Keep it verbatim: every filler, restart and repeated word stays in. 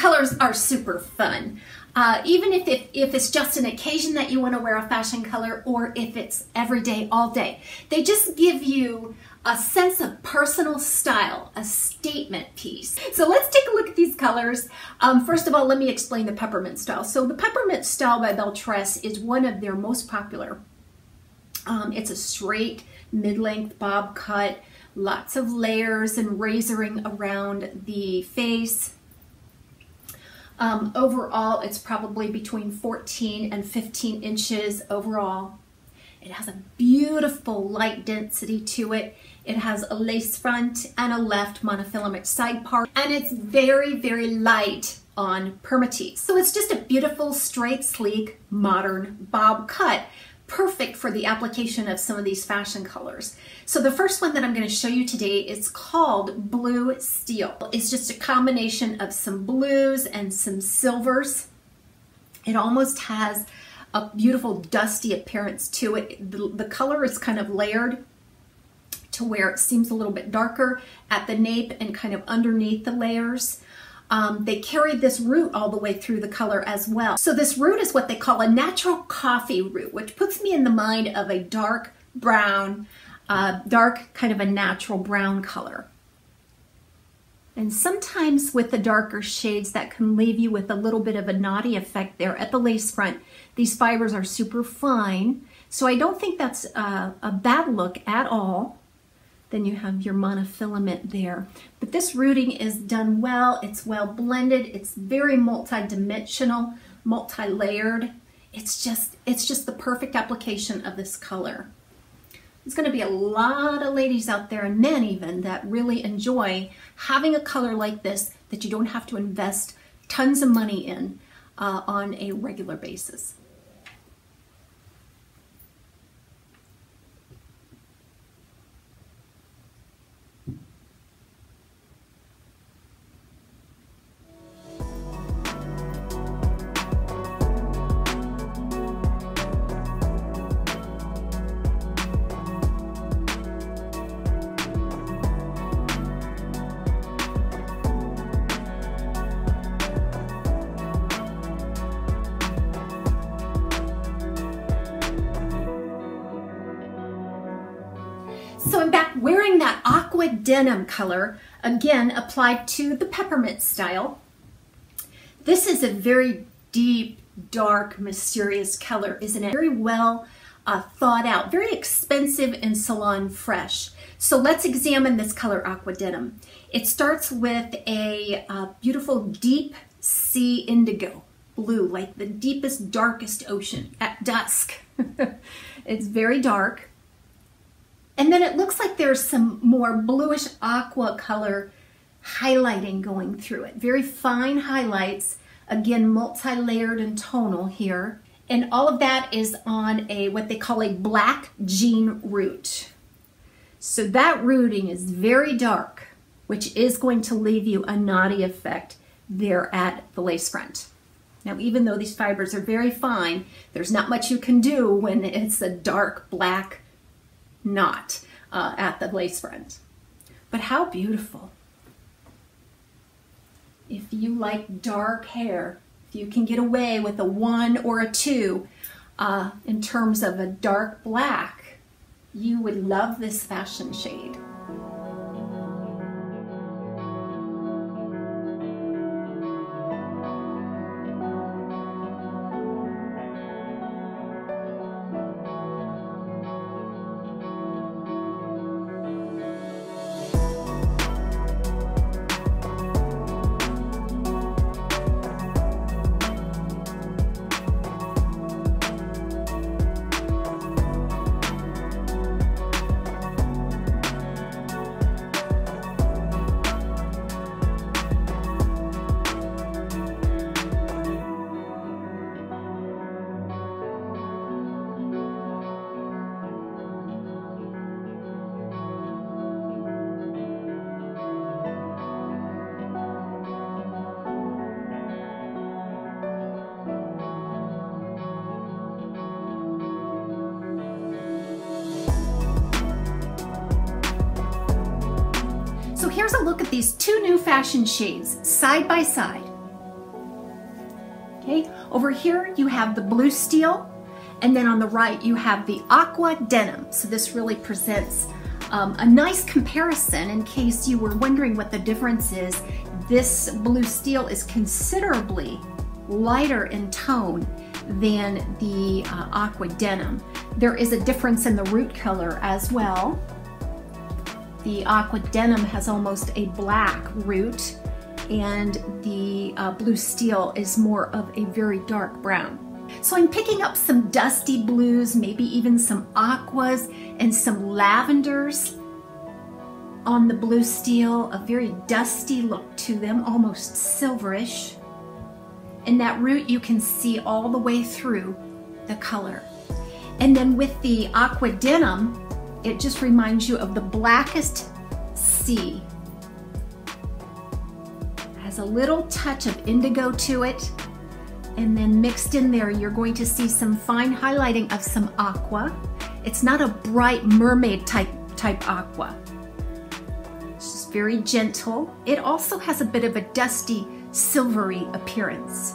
colors are super fun. Uh, even if, if, if it's just an occasion that you want to wear a fashion color, or if it's every day, all day. They just give you a sense of personal style, a statement piece. So let's take a look at these colors. Um, first of all, let me explain the peppermint style. So the peppermint style by Belle Tress is one of their most popular. Um, it's a straight, mid-length bob cut, lots of layers and razoring around the face. Um, overall, it's probably between fourteen and fifteen inches overall. It has a beautiful light density to it. It has a lace front and a left monofilament side part, and it's very, very light on permatease. So it's just a beautiful, straight, sleek, modern bob cut, perfect for the application of some of these fashion colors. So the first one that I'm going to show you today is called Blue Steele. It's just a combination of some blues and some silvers. It almost has a beautiful dusty appearance to it. The, the color is kind of layered to where it seems a little bit darker at the nape and kind of underneath the layers. Um, they carried this root all the way through the color as well. So this root is what they call a natural coffee root, which puts me in the mind of a dark brown, uh, dark kind of a natural brown color. And sometimes with the darker shades, that can leave you with a little bit of a knotty effect there at the lace front. These fibers are super fine, so I don't think that's a, a bad look at all. Then you have your monofilament there. But this rooting is done well, it's well blended, it's very multi-dimensional, multi-layered. It's just, it's just the perfect application of this color. There's gonna be a lot of ladies out there, and men even, that really enjoy having a color like this that you don't have to invest tons of money in uh, on a regular basis. So I'm back wearing that Aqua Denim color, again applied to the peppermint style. This is a very deep, dark, mysterious color, isn't it? Very well uh, thought out, very expensive and salon fresh. So let's examine this color Aqua Denim. It starts with a uh, beautiful deep sea indigo blue, like the deepest, darkest ocean at dusk. It's very dark. And then it looks like there's some more bluish aqua color highlighting going through it. Very fine highlights, again, multi-layered and tonal here. And all of that is on a what they call a black jean root. So that rooting is very dark, which is going to leave you a knotty effect there at the lace front. Now, even though these fibers are very fine, there's not much you can do when it's a dark black knot uh, at the lace front. But how beautiful. If you like dark hair, if you can get away with a one or a two uh, in terms of a dark black, you would love this fashion shade. So here's a look at these two new fashion shades side by side. Okay, over here you have the Blue Steele, and then on the right you have the Aqua Denim. So this really presents um, a nice comparison in case you were wondering what the difference is. This Blue Steele is considerably lighter in tone than the uh, Aqua Denim. There is a difference in the root color as well. The Aqua Denim has almost a black root, and the uh, Blue Steele is more of a very dark brown. So I'm picking up some dusty blues, maybe even some aquas and some lavenders on the Blue Steele, a very dusty look to them, almost silverish. And that root you can see all the way through the color. And then with the Aqua Denim, it just reminds you of the blackest sea. Has a little touch of indigo to it, and then mixed in there you're going to see some fine highlighting of some aqua. It's not a bright mermaid type type aqua. It's just very gentle. It also has a bit of a dusty silvery appearance.